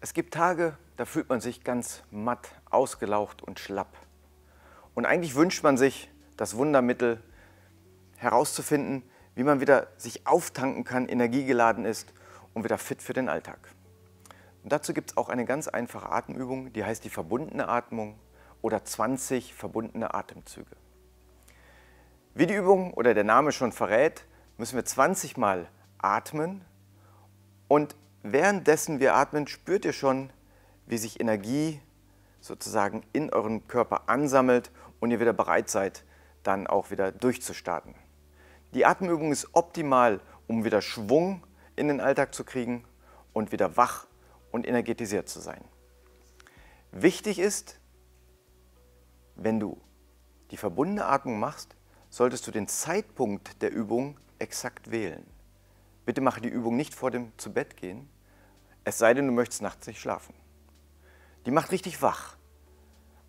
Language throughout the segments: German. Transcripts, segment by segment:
Es gibt Tage, da fühlt man sich ganz matt, ausgelaucht und schlapp. Und eigentlich wünscht man sich das Wundermittel herauszufinden, wie man wieder sich auftanken kann, energiegeladen ist und wieder fit für den Alltag. Und dazu gibt es auch eine ganz einfache Atemübung, die heißt die verbundene Atmung oder 20 verbundene Atemzüge. Wie die Übung oder der Name schon verrät, müssen wir 20 Mal atmen und währenddessen wir atmen, spürt ihr schon, wie sich Energie sozusagen in eurem Körper ansammelt und ihr wieder bereit seid, dann auch wieder durchzustarten. Die Atemübung ist optimal, um wieder Schwung in den Alltag zu kriegen und wieder wach und energetisiert zu sein. Wichtig ist, wenn du die verbundene Atmung machst, solltest du den Zeitpunkt der Übung exakt wählen. Bitte mache die Übung nicht vor dem Zubettgehen, es sei denn, du möchtest nachts nicht schlafen. Die macht richtig wach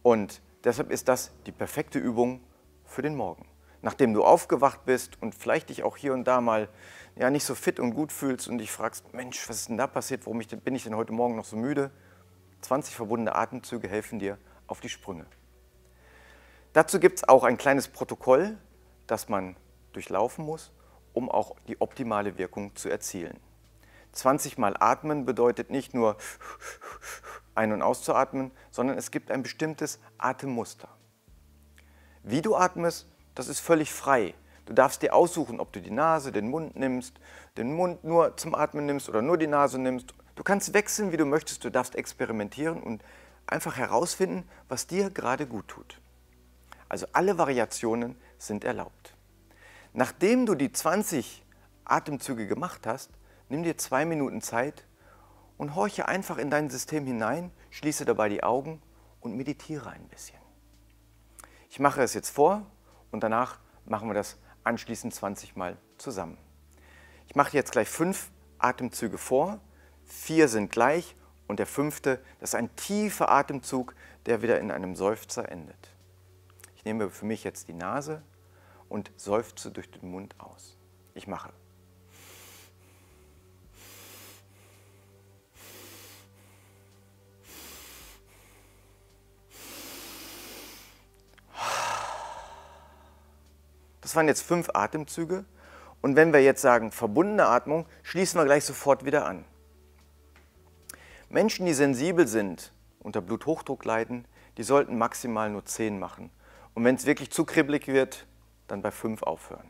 und deshalb ist das die perfekte Übung für den Morgen. Nachdem du aufgewacht bist und vielleicht dich auch hier und da mal ja, nicht so fit und gut fühlst und dich fragst, Mensch, was ist denn da passiert, warum bin ich denn heute Morgen noch so müde? 20 verbundene Atemzüge helfen dir auf die Sprünge. Dazu gibt es auch ein kleines Protokoll, das man durchlaufen muss, um auch die optimale Wirkung zu erzielen. 20 Mal atmen bedeutet nicht nur ein- und auszuatmen, sondern es gibt ein bestimmtes Atemmuster. Wie du atmest, das ist völlig frei. Du darfst dir aussuchen, ob du die Nase, den Mund nimmst, den Mund nur zum Atmen nimmst oder nur die Nase nimmst. Du kannst wechseln, wie du möchtest. Du darfst experimentieren und einfach herausfinden, was dir gerade gut tut. Also alle Variationen sind erlaubt. Nachdem du die 20 Atemzüge gemacht hast, nimm dir 2 Minuten Zeit und horche einfach in dein System hinein, schließe dabei die Augen und meditiere ein bisschen. Ich mache es jetzt vor. Und danach machen wir das anschließend 20 Mal zusammen. Ich mache jetzt gleich 5 Atemzüge vor, 4 sind gleich und der 5., das ist ein tiefer Atemzug, der wieder in einem Seufzer endet. Ich nehme für mich jetzt die Nase und seufze durch den Mund aus. Ich mache. Das waren jetzt 5 Atemzüge und wenn wir jetzt sagen, verbundene Atmung, schließen wir gleich sofort wieder an. Menschen, die sensibel sind, unter Bluthochdruck leiden, die sollten maximal nur 10 machen. Und wenn es wirklich zu kribbelig wird, dann bei 5 aufhören.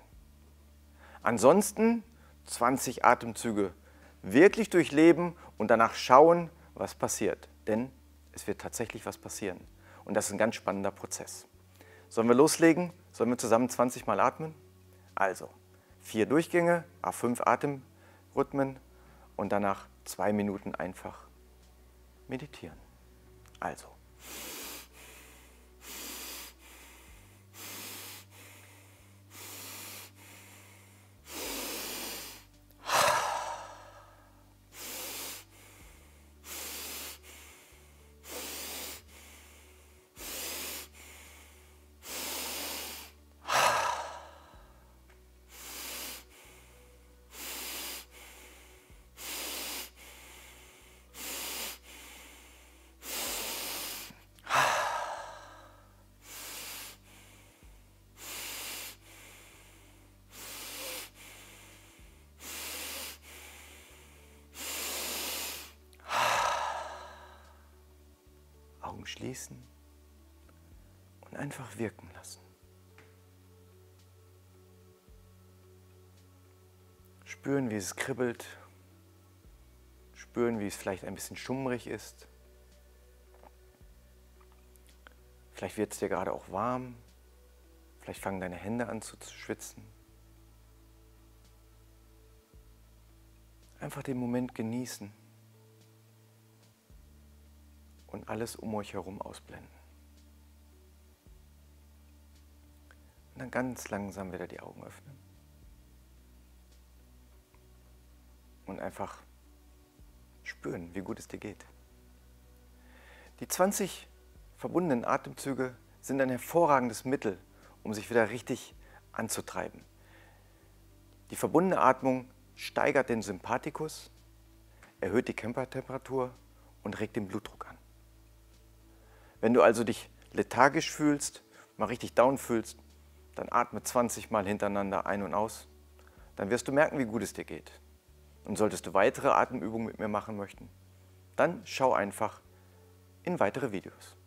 Ansonsten 20 Atemzüge wirklich durchleben und danach schauen, was passiert. Denn es wird tatsächlich was passieren. Und das ist ein ganz spannender Prozess. Sollen wir loslegen? Sollen wir zusammen 20 Mal atmen? Also 4 Durchgänge, 5 Atemrhythmen und danach 2 Minuten einfach meditieren. Also. Schließen und einfach wirken lassen. Spüren, wie es kribbelt, spüren, wie es vielleicht ein bisschen schummrig ist. Vielleicht wird es dir gerade auch warm, vielleicht fangen deine Hände an zu schwitzen. Einfach den Moment genießen. Und alles um euch herum ausblenden. Und dann ganz langsam wieder die Augen öffnen. Und einfach spüren, wie gut es dir geht. Die 20 verbundenen Atemzüge sind ein hervorragendes Mittel, um sich wieder richtig anzutreiben. Die verbundene Atmung steigert den Sympathikus, erhöht die Körpertemperatur und regt den Blutdruck an. Wenn du also dich lethargisch fühlst, mal richtig down fühlst, dann atme 20 Mal hintereinander ein und aus. Dann wirst du merken, wie gut es dir geht. Und solltest du weitere Atemübungen mit mir machen möchten, dann schau einfach in weitere Videos.